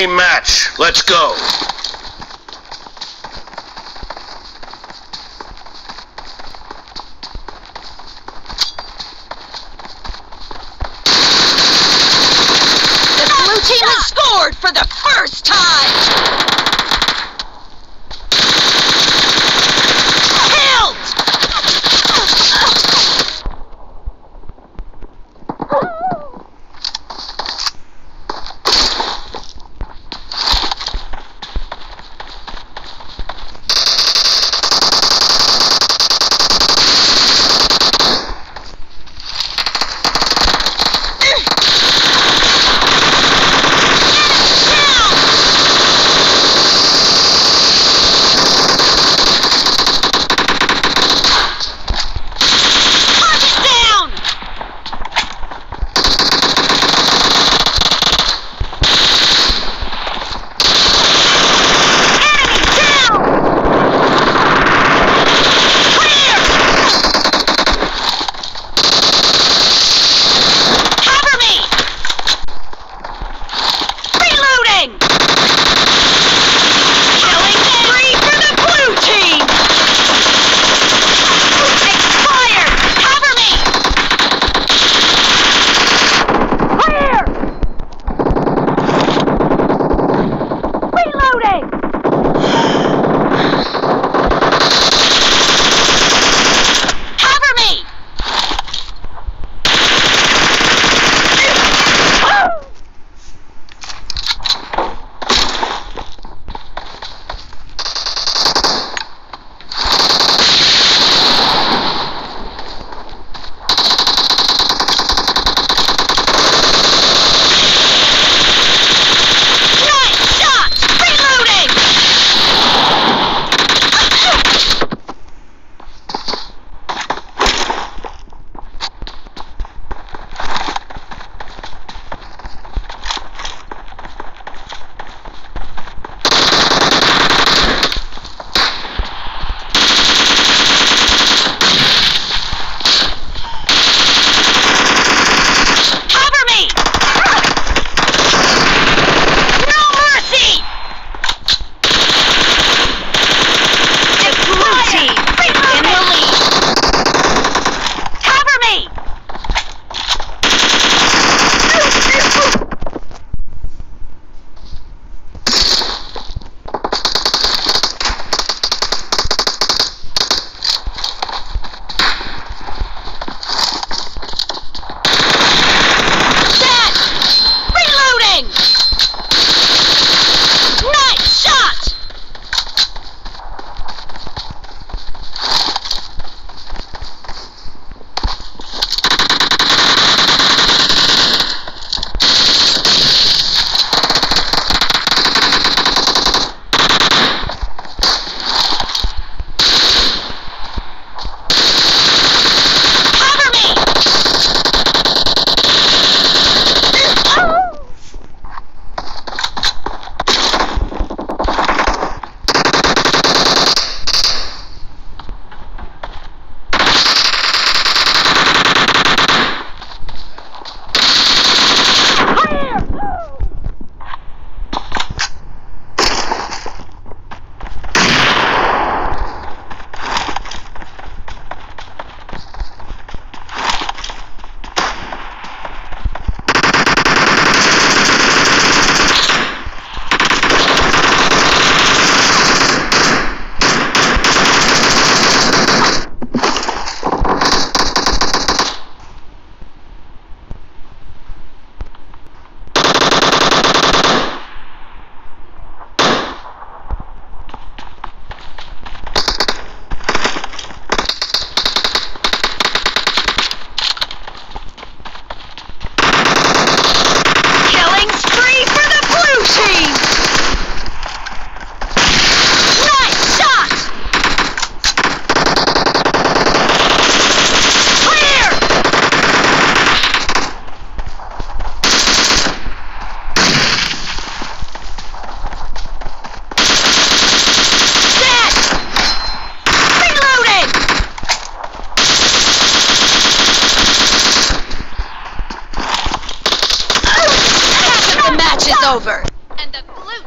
Team match. Let's go. For the first time! Killed!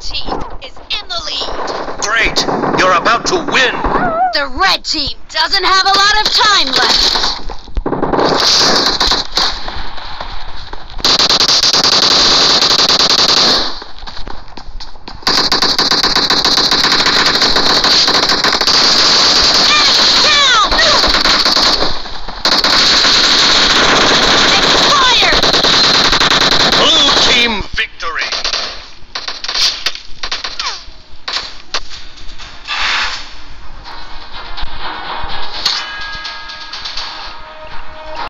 team is in the lead. Great! You're about to win! The red team doesn't have a lot of time left.